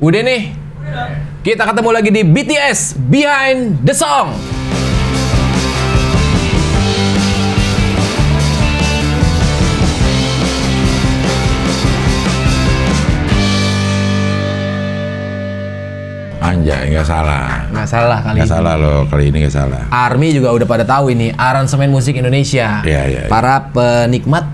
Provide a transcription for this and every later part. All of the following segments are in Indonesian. Udah nih. Kita ketemu lagi di BTS Behind The Song. Anjay, nggak salah. Nggak salah kali ini. Nggak salah loh, kali ini nggak salah. ARMY juga udah pada tahu ini, aransemen musik Indonesia. Iya. Para penikmat,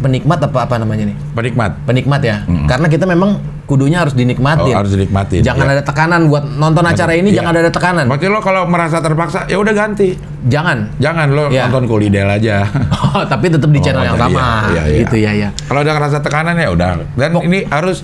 penikmat apa namanya nih? Penikmat. Penikmat ya. Karena kita memang kudunya harus dinikmatin. Oh, harus dinikmatin. Jangan ada tekanan buat nonton acara ini, jangan ada tekanan. Berarti lo kalau merasa terpaksa, ya udah ganti. Jangan lo nonton Kulidel aja. Oh, tapi tetap di channel yang sama. Iya. Gitu ya. Kalau udah ngerasa tekanan ya udah. Dan ini harus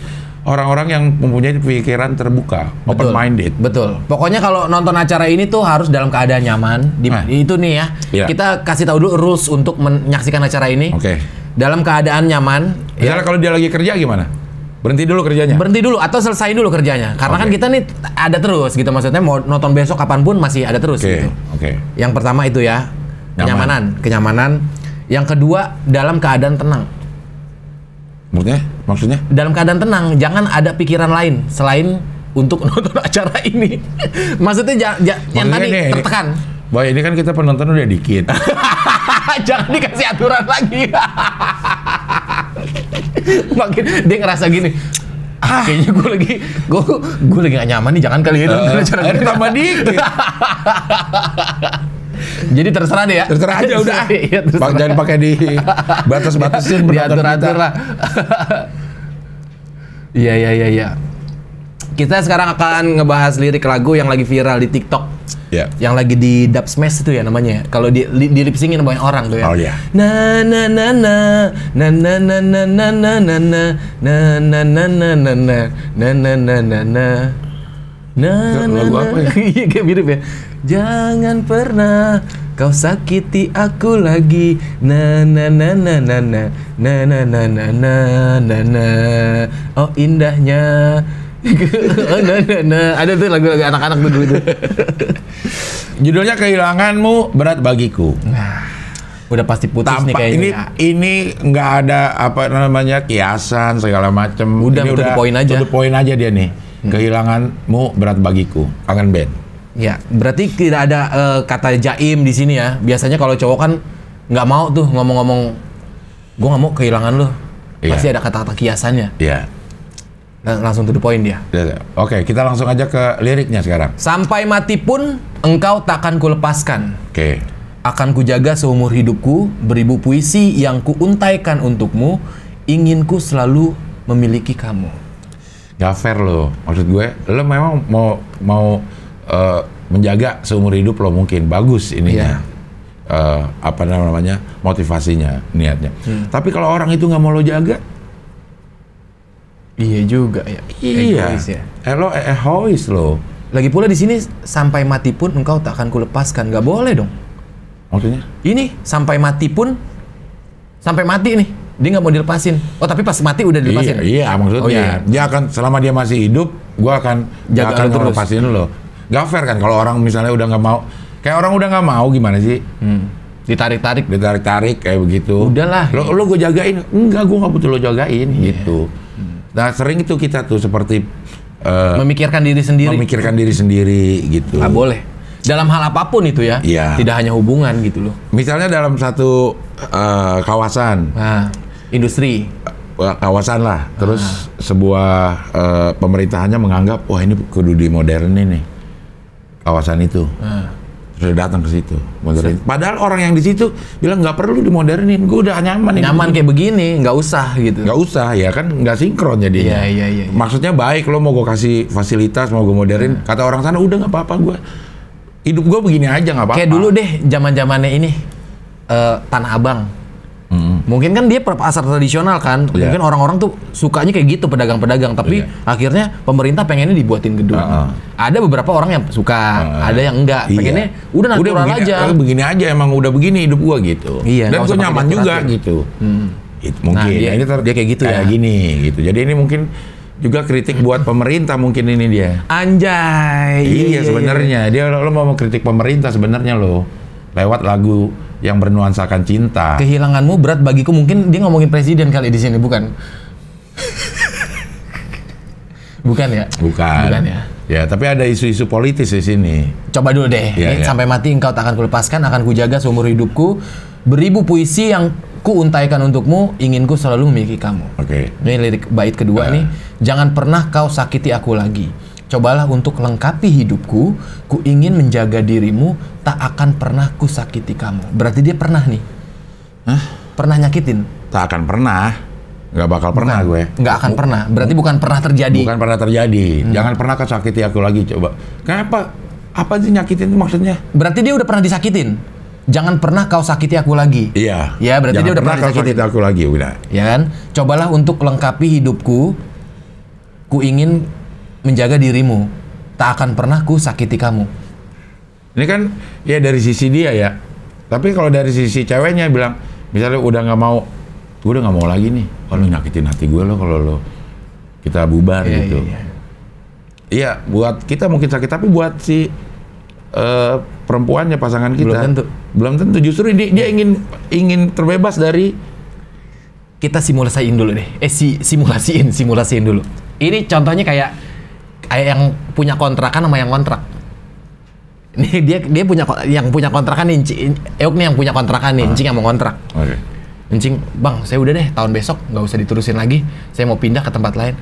orang-orang yang mempunyai pikiran terbuka, open minded. Betul. Pokoknya kalau nonton acara ini tuh harus dalam keadaan nyaman. Itu nih ya. Kita kasih tahu dulu rules untuk menyaksikan acara ini. Oke. Dalam keadaan nyaman. Misalnya kalau dia lagi kerja gimana? Berhenti dulu kerjanya? Berhenti dulu atau selesaiin dulu kerjanya. Karena kan kita nih ada terus gitu. Maksudnya mau nonton besok kapanpun masih ada terus gitu. Oke. Yang pertama itu ya, kenyamanan. Yang kedua, dalam keadaan tenang. Maksudnya? Dalam keadaan tenang, jangan ada pikiran lain selain untuk nonton acara ini. Maksudnya yang tadi ini, tertekan. Boy, ini kan kita penonton udah dikit. Jangan dikasih aturan lagi. Makin dia ngerasa gini, kayaknya gue lagi gak nyaman nih, jangan kali ya tambah dikit. Jadi terserah deh ya. Terserah aja udah. Ya, terserah. Jangan pakai di batas-batasin, diatur-atur lah. Iya. Kita sekarang akan ngebahas lirik lagu yang lagi viral di TikTok. Yang lagi di Dub Smash itu ya namanya. Kalau di lip singin banyak orang tuh ya. Na na na na na na na na na na na na na na na na na na na na. Lagu apa ya? Iya, kayak mirip ya. Jangan pernah kau sakiti aku lagi. Na na na na na na na na na na na na. Oh indahnya. Ada tuh lagu-lagu anak-anak dulu itu. Judulnya Kehilanganmu Berat Bagiku. Nah, udah pasti putus nih kayaknya. Ini nggak ada apa namanya kiasan segala macem. Udah to the point aja. To the point aja dia nih. Kehilanganmu berat bagiku. Kangen Band. Ya, berarti tidak ada kata jaim di sini ya. Biasanya kalau cowok kan nggak mau tuh ngomong-ngomong, gue nggak mau kehilangan lo. Pasti ada kata-kata kiasannya. Langsung to the point dia. Oke, kita langsung aja ke liriknya sekarang. Sampai mati pun engkau takkan kulepaskan. Akan kujaga seumur hidupku, beribu puisi yang kuuntaikan untukmu, inginku selalu memiliki kamu. Gak fair loh, maksud gue, lo memang mau menjaga seumur hidup lo mungkin bagus ininya, apa namanya motivasinya, niatnya. Tapi kalau orang itu nggak mau lo jaga, iya juga ya. Iya. Lo egois lo. Lagi pula di sini sampai mati pun engkau tak akan kulepaskan, nggak boleh dong. Maksudnya? Ini sampai mati pun, sampai mati nih, dia nggak mau dilepasin. Oh tapi pas mati udah dilepasin. Iya maksudnya. Dia akan selama dia masih hidup, gue akan jaga lo terus. Lo. Gak fair kan kalau orang misalnya udah nggak mau, kayak orang udah nggak mau gimana sih? Ditarik-tarik kayak begitu. Udahlah. Lo gue jagain, enggak gue nggak butuh lo jagain gitu. Nah sering itu kita tuh seperti memikirkan diri sendiri gitu. Nggak boleh. Dalam hal apapun itu ya. Tidak hanya hubungan gitu loh. Misalnya dalam satu kawasan, industri. Kawasan lah, terus sebuah pemerintahannya menganggap, wah ini kudu dimodernin nih kawasan itu, terus datang ke situ, modernin. Padahal orang yang di situ bilang nggak perlu dimodernin, gue udah nyaman kayak begini, nggak usah gitu. Nggak usah ya kan, nggak sinkron jadinya. Iya. Maksudnya baik lo mau gue kasih fasilitas, mau gue modernin, kata orang sana udah nggak apa-apa gue, hidup gue begini aja nggak apa-apa. Kayak dulu deh, zaman-zamannya ini Tanah Abang. Mungkin kan dia pasar tradisional kan, mungkin orang-orang tuh sukanya kayak gitu pedagang-pedagang, tapi akhirnya pemerintah pengennya dibuatin gedung. Ada beberapa orang yang suka, ada yang enggak. Pengennya udah natural aja. Begini aja emang udah begini hidup gua gitu. Dan gua nyaman juga gitu. Mungkin ini dia kayak gitu ya. Gini gitu. Jadi ini mungkin juga kritik buat pemerintah mungkin ini dia. Anjay. Iya sebenarnya dia lo mau kritik pemerintah sebenarnya lo lewat lagu yang bernuansakan cinta. Kehilanganmu berat bagiku, mungkin dia ngomongin presiden kali di sini bukan? Bukan ya? Bukan. Bukan ya? Ya, tapi ada isu-isu politis di sini. Coba dulu deh. Ya, ya. Sampai mati engkau tak akan kulepaskan, akan kujaga seumur hidupku. Beribu puisi yang kuuntaikan untukmu, inginku selalu memiliki kamu. Oke. Okay. Ini lirik bait kedua nih. Jangan pernah kau sakiti aku lagi. Cobalah untuk lengkapi hidupku. Ku ingin menjaga dirimu, tak akan pernah ku sakiti kamu. Berarti dia pernah nih. Hah? Pernah nyakitin? Tak akan pernah. Nggak bakal pernah gue. Nggak akan pernah. Berarti bukan pernah terjadi. Bukan pernah terjadi. Jangan pernah kau sakiti aku lagi. Coba. Kenapa? Apa sih nyakitin maksudnya? Berarti dia udah pernah disakitin. Jangan pernah kau sakiti aku lagi. Iya. Ya berarti dia udah pernah disakitin. Jangan pernah kau sakiti aku lagi. Udah. Ya kan? Cobalah untuk lengkapi hidupku. Ku ingin menjaga dirimu. Tak akan pernah ku sakiti kamu. Ini kan ya dari sisi dia ya. Tapi kalau dari sisi ceweknya bilang, misalnya udah nggak mau. Gue udah gak mau lagi nih, kalau nyakitin hati gue lo kalau lo kita bubar gitu. Iya, iya, buat kita mungkin sakit, tapi buat si perempuannya pasangan kita belum tentu. Belum tentu. Justru dia ingin terbebas dari. Kita simulasiin dulu deh. Simulasiin dulu. Ini contohnya kayak yang punya kontrakan sama yang kontrak. Ini dia punya kontrakan nih, Euk nih yang punya kontrakan nih, Encing yang mau kontrak. Okay. Encing, bang, saya udah deh tahun besok nggak usah diterusin lagi. Saya mau pindah ke tempat lain.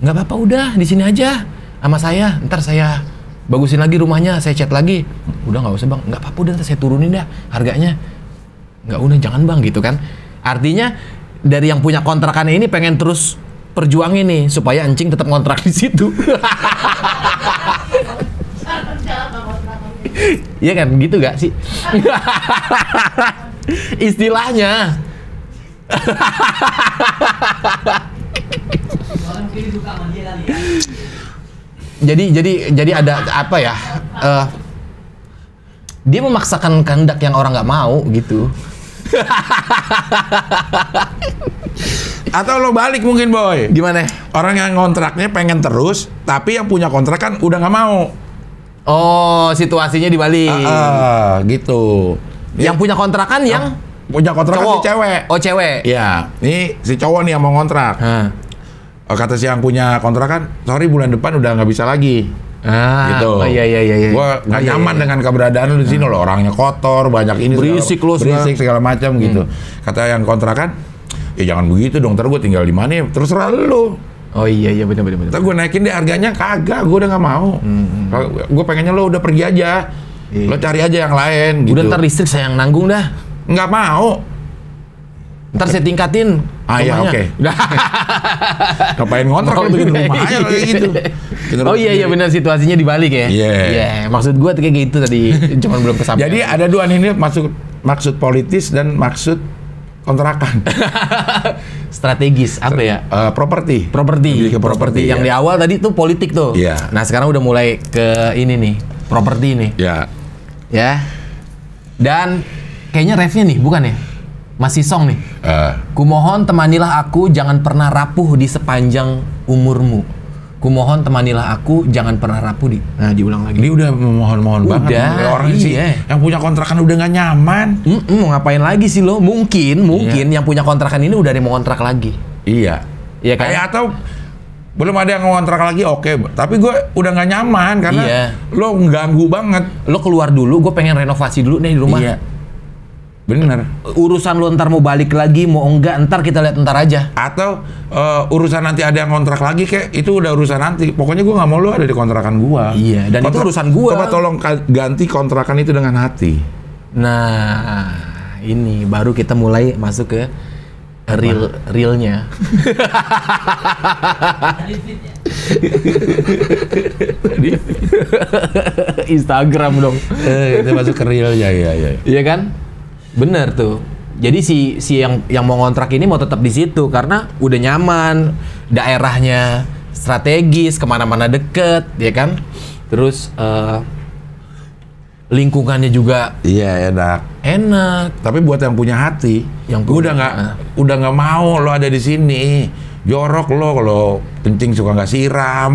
Nggak apa-apa, udah di sini aja sama saya. Ntar saya bagusin lagi rumahnya, saya cat lagi. Udah nggak usah bang, nggak apa-apa, udah ntar saya turunin dah harganya. Nggak udah, jangan bang gitu kan. Artinya dari yang punya kontrakannya ini pengen terus perjuangin nih supaya Encing tetap ngontrak di situ. Iya kan, gitu gak sih? Istilahnya. Jadi ada apa ya? Dia memaksakan kehendak yang orang nggak mau gitu. Atau lo balik mungkin boy? Gimana? Orang yang kontraknya pengen terus, tapi yang punya kontrak kan udah nggak mau. Oh, situasinya dibalik. Gitu. Yang punya kontrakan yang punya kontrak si cewek. Oh, cewek. Iya. Ini si cowok nih yang mau ngontrak. Kata si yang punya kontrakan, sorry bulan depan udah nggak bisa lagi. Gitu. Oh, iya. Gua nggak nyaman dengan keberadaan lu di sini loh. Orangnya kotor, banyak ini. Berisik segala macam gitu. Kata yang kontrakan, ya jangan begitu dong. Ntar gue tinggal di mana? Terserah lu. Oh iya benar. Ntar gue naikin deh harganya, kagak. Gue udah nggak mau. Gue pengennya lo udah pergi aja. Lo cari aja yang lain. Gitu. Udah ntar listrik saya yang nanggung dah. Nggak mau. Ntar saya tingkatin. Ya oke. Ngapain ngontrak kalau bikin rumah aja kayak gitu. Oh iya benar, situasinya dibalik ya. Iya. Yeah. Maksud gua kayak gitu tadi, cuman belum kesampaian. Jadi ada dua nih maksud politis dan maksud kontrakan. Strategis apa ya? Properti. Yang di awal tadi tuh politik tuh. Iya. Yeah. Nah, sekarang udah mulai ke ini nih, properti nih. Iya. Yeah. Ya. Dan kayaknya refnya nih, bukan ya? Masih song nih. Kumohon temanilah aku, jangan pernah rapuh di sepanjang umurmu. Kumohon temanilah aku, jangan pernah rapuh di... Nah, diulang lagi. Dia udah memohon-mohon banget. Udah, orang sih yang punya kontrakan udah nggak nyaman. Mau ngapain lagi sih lo? Mungkin yang punya kontrakan ini udah mau kontrak lagi. Iya. Iya kan? Atau belum ada yang ngontrak lagi, oke. Tapi gue udah nggak nyaman karena lo ganggu banget. Lo keluar dulu, gue pengen renovasi dulu nih di rumah. Iya. Bener. Urusan lo ntar mau balik lagi, mau enggak, ntar kita lihat ntar aja. Atau urusan nanti ada yang kontrak lagi, kayak itu udah urusan nanti. Pokoknya gue nggak mau lo ada di kontrakan gue. Iya, dan itu urusan gue. Coba tolong ganti kontrakan itu dengan hati. Nah, ini baru kita mulai masuk ke realnya. Instagram dong. Kita masuk ke realnya, iya. Iya kan? Bener tuh. Jadi si yang mau ngontrak ini mau tetap di situ karena udah nyaman, daerahnya strategis, kemana-mana deket, ya kan. Terus lingkungannya juga. Iya, enak. Tapi buat yang punya hati, udah nggak mau lo ada di sini. Jorok lo kalau kencing suka nggak siram,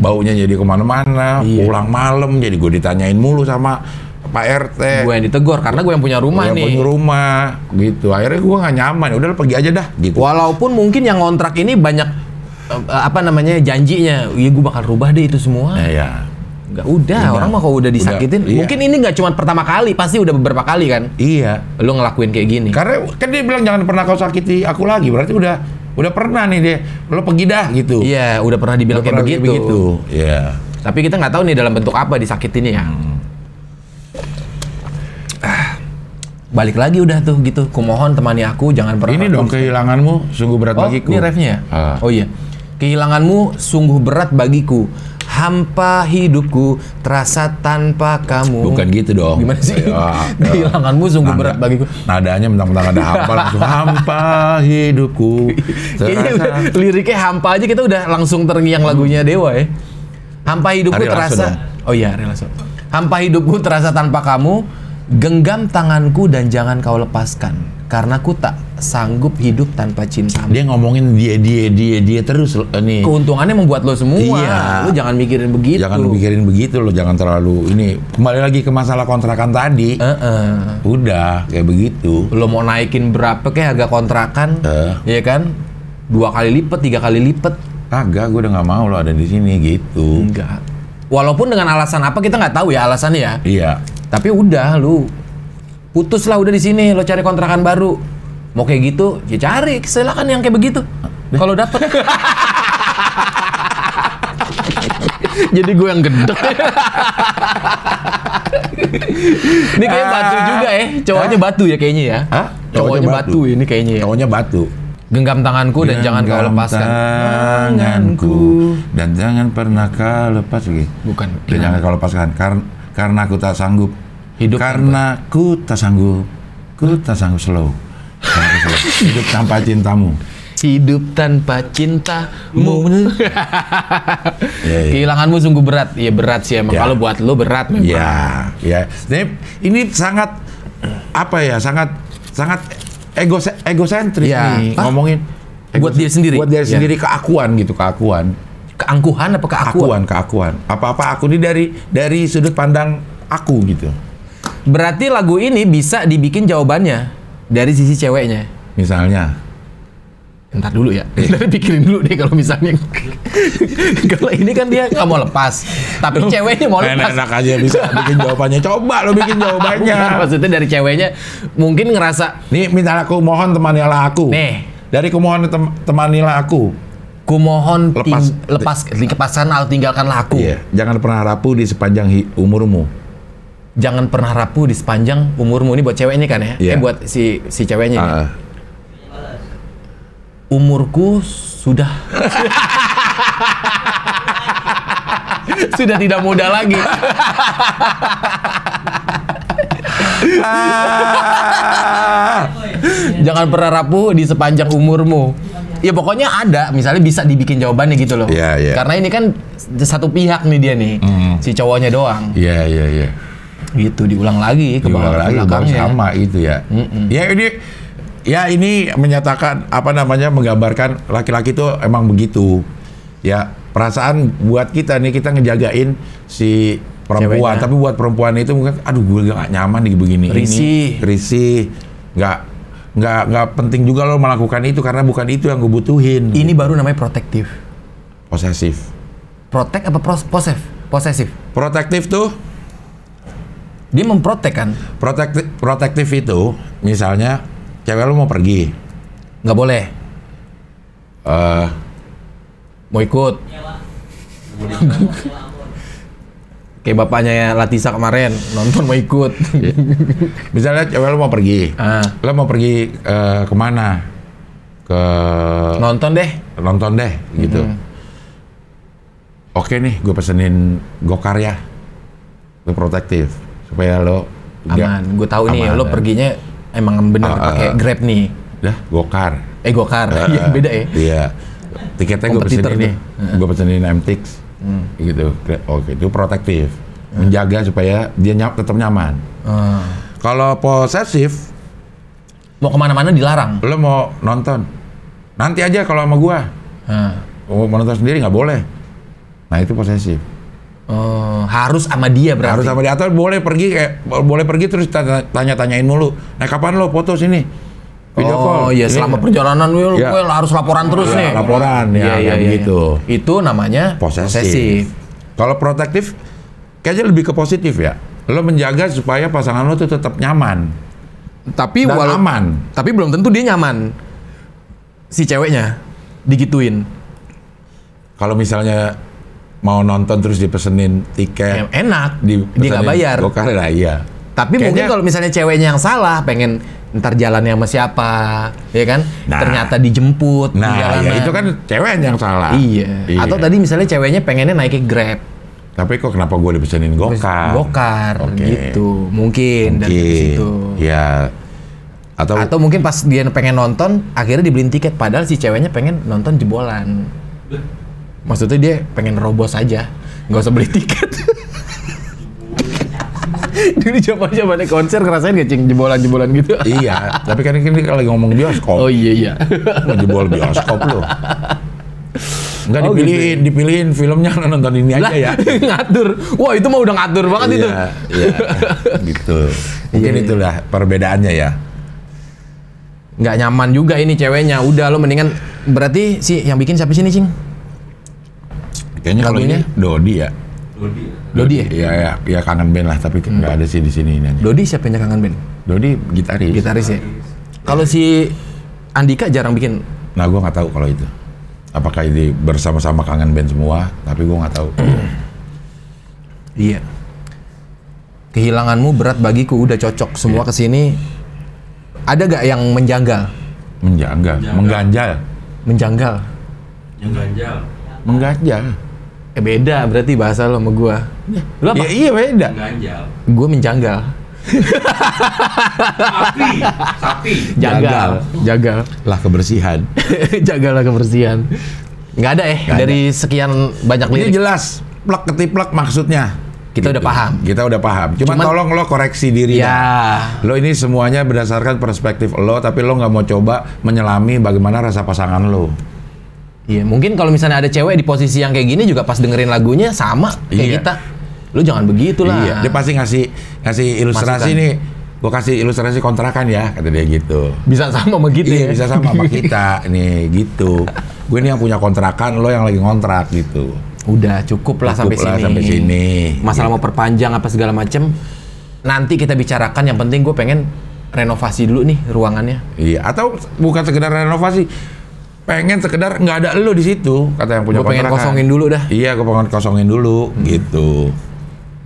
baunya jadi kemana-mana. Iya. Pulang malam jadi gue ditanyain mulu sama Pak RT. Gue yang ditegur karena gue yang punya rumah nih. Punya rumah gitu. Akhirnya gue nggak nyaman. Udah pergi aja dah. Gitu. Walaupun mungkin yang ngontrak ini banyak apa namanya, janjinya, iya gue bakal rubah deh itu semua. Iya. Gak udah, orang mah kalau udah disakitin, udah, iya. Mungkin ini nggak cuma pertama kali, pasti udah beberapa kali kan? Iya. Lo ngelakuin kayak gini. Karena kan dia bilang jangan pernah kau sakiti aku lagi, berarti udah pernah nih dia, lo pergi dah gitu. Iya, udah pernah dibilang udah kayak pernah begitu. Iya. Tapi kita nggak tahu nih dalam bentuk apa disakitinnya ya. Balik lagi udah tuh gitu, kumohon temani aku jangan pernah. Ini dong kehilanganmu sungguh berat bagiku. Ini refnya ya? Oh iya, kehilanganmu sungguh berat bagiku, hampa hidupku terasa tanpa kamu. Bukan gitu dong. Gimana sih? Kehilanganmu sungguh berat bagiku. Nadanya mentang-mentang ada hampa langsung hampa hidupku. Terasa. Liriknya hampa aja kita udah langsung terngiang lagunya Dewa ya. Hampa hidupku terasa. Oh iya, langsung. Hampa hidupku terasa tanpa kamu. Genggam tanganku dan jangan kau lepaskan, karena ku tak sanggup hidup tanpa cintamu. Dia ngomongin dia terus nih. Keuntungannya membuat lo semua. Iya. Lo jangan mikirin begitu. Jangan mikirin begitu lo, jangan terlalu ini. Kembali lagi ke masalah kontrakan tadi. Udah kayak begitu. Lo mau naikin berapa kayak harga kontrakan? Ya kan? 2 kali lipat, 3 kali lipat. Agak, gue udah nggak mau lo ada di sini gitu. Enggak. Walaupun dengan alasan apa kita nggak tahu ya alasannya ya. Iya. Tapi udah lu putus lah udah di sini, lo cari kontrakan baru. Mau kayak gitu, ya cari, silakan yang kayak begitu. Kalau dapet. Jadi gue yang gedek. Ini kayak batu juga ya, cowoknya batu ya kayaknya ya. Cowoknya batu ini kayaknya ya. Cowoknya batu. Genggam tanganku dan jangan kau lepaskan. Tanganku dan jangan pernah kau lepas lagi. Bukan. Dan jangan kau lepaskan karena aku tak sanggup hidup karena tanpa. ku tak sanggup slow. Hidup tanpa cintamu, hidup tanpa cintamu. Kehilanganmu sungguh berat. Ya berat sih emang, kalau buat lo berat memang. Ini sangat apa ya, sangat egosentris nih. Ngomongin buat dia sendiri, keakuan gitu, keangkuhan apa keakuan. Apa-apa aku ini dari sudut pandang aku gitu. Berarti lagu ini bisa dibikin jawabannya dari sisi ceweknya. Misalnya. Ntar dulu ya. Ntar pikirin dulu deh kalau misalnya. Kalau ini kan dia nggak mau lepas. Tapi ceweknya mau lepas. Enak aja bisa bikin jawabannya. Coba lo bikin jawabannya. Bukan, maksudnya dari ceweknya mungkin ngerasa. Nih minta aku mohon temanilah aku. Nih. Dari kumohon temanilah aku. Kumohon lepaskan atau tinggalkanlah aku. Iya. Jangan pernah rapuh di sepanjang umurmu. Jangan pernah rapuh di sepanjang umurmu. Ini buat ceweknya kan ya? Iya. Buat si ceweknya. Ini. Umurku sudah sudah tidak muda lagi. Jangan pernah rapuh di sepanjang umurmu. Ya pokoknya ada, misalnya bisa dibikin jawabannya gitu loh. Karena ini kan satu pihak nih dia nih, si cowoknya doang. Iya. Gitu diulang lagi ke belakangnya. Sama gitu ya. Ya ini menyatakan apa namanya, menggambarkan laki-laki itu emang begitu. Ya perasaan buat kita nih, kita ngejagain si perempuan. Ceweknya. Tapi buat perempuan itu mungkin, aduh gue gak nyaman nih begini. Risih. Nggak penting juga lo melakukan itu karena bukan itu yang gue butuhin. Ini baru namanya protektif. Posesif. Protek apa posesif? Protektif tuh dia memprotek kan? Protektif itu misalnya cewek lo mau pergi, nggak boleh. Mau ikut? Kayak bapaknya Latisa kemarin nonton mau ikut. Misalnya cewek lo mau pergi, lo mau pergi kemana? Ke nonton deh, gitu. Oke nih, gue pesenin Go-Car ya. Lo protektif supaya lo aman. Gue tahu nih, lo perginya emang bener pakai Grab nih. Dah, Go-Car. Go-Car, ya beda ya. Iya. Tiketnya gue pesenin nih. Gue pesenin M-Tix. Gitu, oke, itu protektif, menjaga supaya dia tetap nyaman. Kalau posesif, mau kemana-mana dilarang. Lo mau nonton, nanti aja kalau sama gua. Mau nonton sendiri nggak boleh. Nah itu posesif. Harus sama dia berarti. Harus sama dia, atau boleh pergi terus tanya-tanyain mulu. Nah kapan lo foto sini? Video call. Oh iya, selama perjalanan Will, gue harus laporan terus nih. Laporan ya begitu. Itu namanya posesif. Kalau protektif kayaknya lebih ke positif ya. Lo menjaga supaya pasangan lo tuh tetap nyaman. Tapi aman. Tapi belum tentu dia nyaman. Si ceweknya digituin. Kalau misalnya mau nonton terus dipesenin tiket, enak, dia nggak bayar. Go-Car lah iya. Tapi kayaknya, mungkin kalau misalnya ceweknya yang salah, pengen ntar jalannya sama siapa, ya kan? Nah, ternyata dijemput. Nah, ya itu kan ceweknya yang salah. Iya. Atau tadi misalnya ceweknya pengennya naik Grab. Tapi kok kenapa gue dipesenin Go-Car? Go-Car, gitu. Mungkin dari situ. Ya. Atau mungkin pas dia pengen nonton, akhirnya dibeliin tiket. Padahal si ceweknya pengen nonton jebolan. Maksudnya dia pengen robos aja, nggak usah beli tiket. Dulu jaman-jamannya konser ngerasain gak cing jebolan-jebolan gitu? Iya, tapi kan ini kalau lagi ngomong bioskop. Oh iya. Mau jebol bioskop lo. Enggak dipilihin filmnya nonton ini aja ya. Ngatur. Wah, itu mah udah ngatur banget itu. Iya. Gitu. Mungkin itulah perbedaannya ya. Nggak nyaman juga ini ceweknya. Udah lo mendingan berarti si yang bikin siapa sih ini, Cing? Kayaknya kalau ini Dodi ya. Dodi ya? Iya, Kangen Band lah, tapi nggak ada sih di sini. Dodi siapa yang Kangen Band? Dodi gitaris. Gitaris ya. Kalau si Andika jarang bikin. Nah, gue nggak tahu kalau itu. Apakah ini bersama-sama Kangen Band semua? Tapi gue nggak tahu. Iya. Kehilanganmu berat bagiku udah cocok semua kesini. Ada gak yang menjanggal? Mengganjal. Mengganjal. Beda berarti bahasa lo sama gua. Lo apa? Ya, iya beda. Mengganjal. Gua menjanggal. Sapi. Jagal. Lah kebersihan. Jagalah kebersihan. Nggak ada dari sekian banyak lirik. Ini jelas plek ketiplek maksudnya. Kita udah paham. Kita udah paham. Cuman tolong lo koreksi diri. Ya. Lo ini semuanya berdasarkan perspektif lo, tapi lo nggak mau coba menyelami bagaimana rasa pasangan lo. Iya, mungkin kalau misalnya ada cewek di posisi yang kayak gini juga pas dengerin lagunya sama kayak kita. Lu jangan begitulah. Iya, dia pasti ngasih ilustrasi nih. Gua kasih ilustrasi kontrakan ya, kata dia gitu. Bisa sama sama gitu. Iya, bisa sama sama kita nih gitu. Gue nih yang punya kontrakan, lo yang lagi ngontrak gitu. Udah cukuplah sampai sini. Masalah mau perpanjang apa segala macem nanti kita bicarakan. Yang penting gue pengen renovasi dulu nih ruangannya. Iya, atau bukan sekedar renovasi. Pengen sekedar nggak ada lo di situ, kata yang punya kontrakan. Gue pengen kosongin dulu dah. Iya, gue pengen kosongin dulu gitu.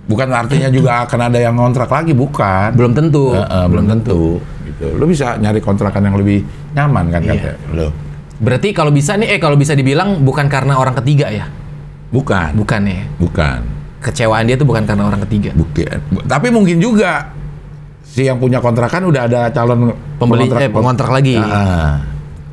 Bukan artinya juga akan ada yang ngontrak lagi, bukan. Belum tentu. Belum tentu. Gitu. Lo bisa nyari kontrakan yang lebih nyaman kan kata lo. Berarti kalau bisa nih, kalau bisa dibilang bukan karena orang ketiga ya? Bukan. Kecewaan dia tuh bukan karena orang ketiga. Bukan. Tapi mungkin juga si yang punya kontrakan udah ada calon pengontrak lagi.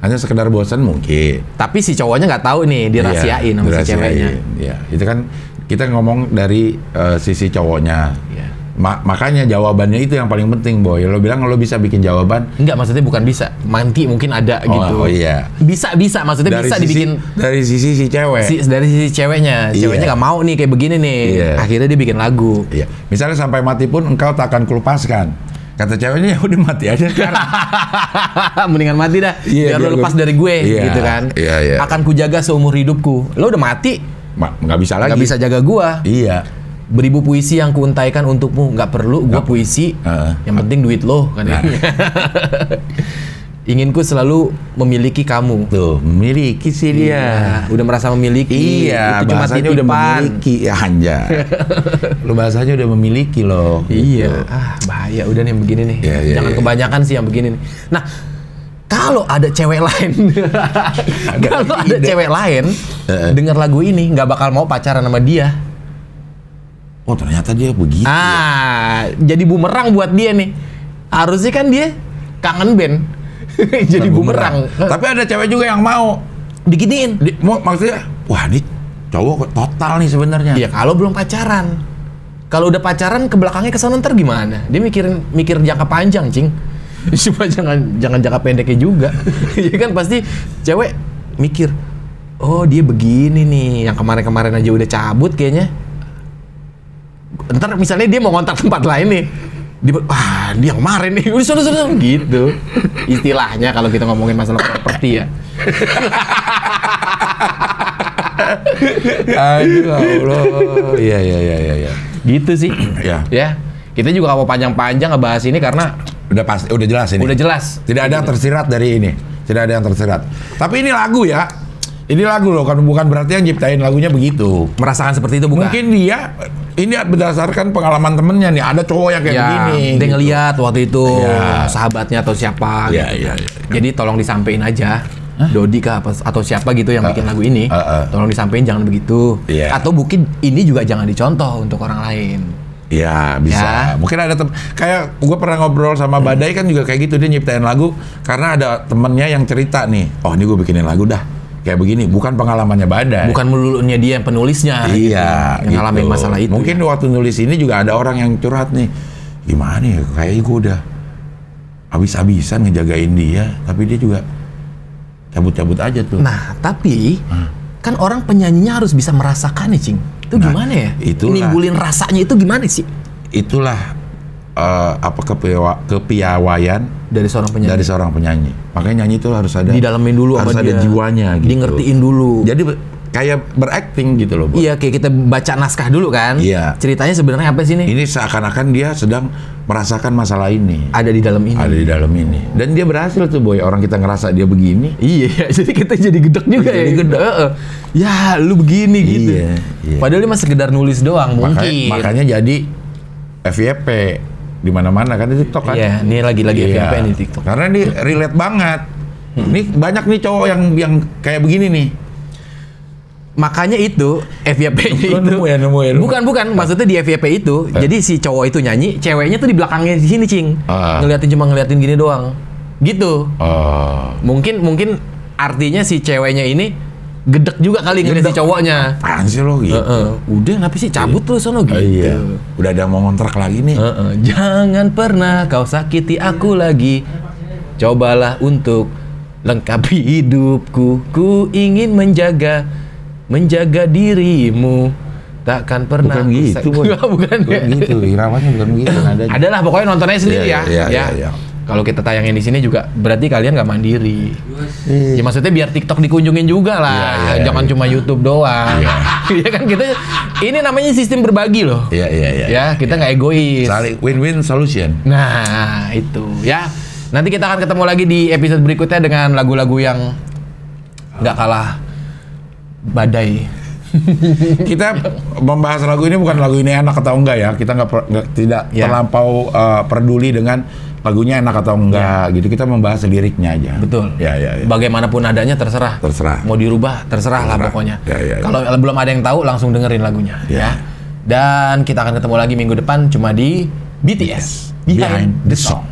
Hanya sekedar bosan mungkin. Tapi si cowoknya nggak tahu nih, dirahasiain sama si ceweknya. Iya, itu kan kita ngomong dari sisi cowoknya. Yeah. Makanya jawabannya itu yang paling penting, Boy. Lo bilang lo bisa bikin jawaban? Enggak, maksudnya bukan bisa. Nanti mungkin ada gitu. Oh iya. Bisa maksudnya dari bisa sisi, dibikin dari sisi si cewek. Dari sisi ceweknya. Ceweknya nggak mau nih kayak begini nih. Yeah. Akhirnya dia bikin lagu. Iya. Yeah. Misalnya sampai mati pun engkau takkan kulupaskan. Kata ceweknya, udah mati aja sekarang. Mendingan mati dah, biar lo lepas dari gue, gitu kan. Iya. Akan kujaga seumur hidupku. Lo udah mati, nggak bisa lagi. Nggak bisa jaga gue. Iya. Beribu puisi yang kuuntaikan untukmu, nggak perlu gue puisi. Yang penting duit lo. Kan. Inginku selalu memiliki kamu. Tuh, memiliki sih dia. Udah merasa memiliki. Iya. Itu cuma titipan. Udah memiliki, anjay. Lo bahasanya udah memiliki loh. Iya. Gitu. Ah, bahaya udah nih begini nih. Yeah, jangan kebanyakan sih yang begini nih. Nah, kalau ada cewek lain, kalau ada cewek lain denger lagu ini nggak bakal mau pacaran sama dia. Oh, ternyata dia begitu. Ah, jadi bumerang buat dia nih. Harusnya kan dia Kangen Band. Jadi bumerang. Tapi ada cewek juga yang mau diginiin. Maksudnya, wah ini cowok total nih sebenarnya. Iya, kalau belum pacaran. Kalau udah pacaran ke belakangnya kesana ntar gimana? Dia mikir jangka panjang, Cing. Supaya jangan jangka pendeknya juga. Iya kan pasti cewek mikir, oh dia begini nih, yang kemarin-kemarin aja udah cabut kayaknya. Ntar misalnya dia mau ngontrak tempat lain nih. dia yang kemarin nih, udah gitu. Istilahnya kalau kita ngomongin masalah properti ya. Aduh Allah. Iya. Gitu sih. Ya. Ya. Kita juga gak mau panjang-panjang ngebahas ini karena udah pasti, udah jelas ini. Udah jelas. Tidak ada yang tersirat dari ini. Tidak ada yang tersirat. Tapi ini lagu ya. Ini lagu loh, kan bukan berarti yang nyiptain lagunya begitu. Merasakan seperti itu bukan? Mungkin dia ini berdasarkan pengalaman temennya nih. Ada cowok yang kayak begini. Dia gitu. Ngeliat waktu itu sahabatnya atau siapa. Gitu. Jadi tolong disampein aja. Dodi kah atau siapa gitu yang bikin lagu ini. Tolong disampein jangan begitu. Atau mungkin ini juga jangan dicontoh untuk orang lain. Ya bisa. Mungkin ada kayak gue pernah ngobrol sama Badai kan juga kayak gitu. Dia nyiptain lagu karena ada temennya yang cerita nih. Oh ini gue bikinin lagu dah. Kayak begini, bukan pengalamannya Badai. Bukan melulunya dia yang penulisnya. Iya, gitu. Yang ngalamin masalah itu. Mungkin waktu nulis ini juga ada orang yang curhat nih. Gimana ya, kayaknya gue udah habis-habisan ngejagain dia. Tapi dia juga cabut-cabut aja tuh. Nah, tapi kan orang penyanyinya harus bisa merasakan nih, Cing. Itu gimana ya? Nimbulin rasanya itu gimana sih? Itulah kepiawaian dari seorang penyanyi. Makanya nyanyi itu harus ada. Didalamin dulu harus ada jiwanya gitu. Di ngertiin dulu. Jadi kayak berakting gitu loh. Iya, kayak kita baca naskah dulu kan. Iya. Ceritanya sebenarnya apa sih ini? Ini seakan-akan dia sedang merasakan masalah ini. Ada di dalam ini. Dan dia berhasil tuh boy, orang kita ngerasa dia begini. Iya, jadi kita jadi gedek juga ya. Jadi gedek. Ya, lu begini gitu. Iya. Padahal dia masih sekedar nulis doang mungkin. Makanya jadi FYP di mana-mana kan di TikTok kan. Iya, ini lagi-lagi FYP di TikTok. Karena ini relate banget. Ini banyak nih cowok yang kayak begini nih. Makanya itu FYP-nya itu. Bukan, maksudnya di FYP itu. Jadi si cowok itu nyanyi, ceweknya tuh di belakangnya di sini, Cing. Cuma ngeliatin gini doang. Gitu. Mungkin artinya si ceweknya ini gedek juga kali ngeliat si cowoknya. Apaan sih lo gitu? Udah kenapa sih cabut lu sono gitu. Udah ada mau ngontrak lagi nih. Jangan pernah kau sakiti aku lagi. Cobalah untuk lengkapi hidupku. Ku ingin menjaga dirimu. Takkan pernah gitu. Bukan gitu. Iramanya bukan gitu. Adalah pokoknya nontonnya sendiri ya. Iya. Kalau kita tayangin di sini juga berarti kalian nggak mandiri. Ya maksudnya biar TikTok dikunjungin juga lah. Jangan cuma YouTube doang. Ya kan kita ini namanya sistem berbagi loh. Ya kita nggak egois. Win-win solution. Nah itu ya. Nanti kita akan ketemu lagi di episode berikutnya dengan lagu-lagu yang nggak kalah Badai. Kita membahas lagu ini bukan lagu ini enak atau enggak ya. Kita tidak terlampau peduli dengan lagunya enak atau enggak gitu. Kita membahas liriknya aja. Betul. Ya. Bagaimanapun adanya terserah. Mau dirubah terserah lah pokoknya. Ya. Kalau belum ada yang tahu langsung dengerin lagunya ya. Dan kita akan ketemu lagi minggu depan cuma di BTS Behind The Song.